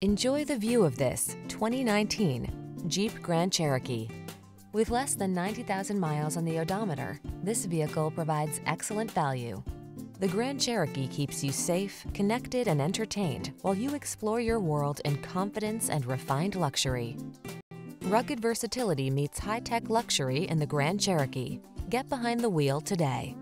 Enjoy the view of this 2019 Jeep Grand Cherokee. With less than 90,000 miles on the odometer, this vehicle provides excellent value. The Grand Cherokee keeps you safe, connected, and entertained while you explore your world in confidence and refined luxury. Rugged versatility meets high-tech luxury in the Grand Cherokee. Get behind the wheel today.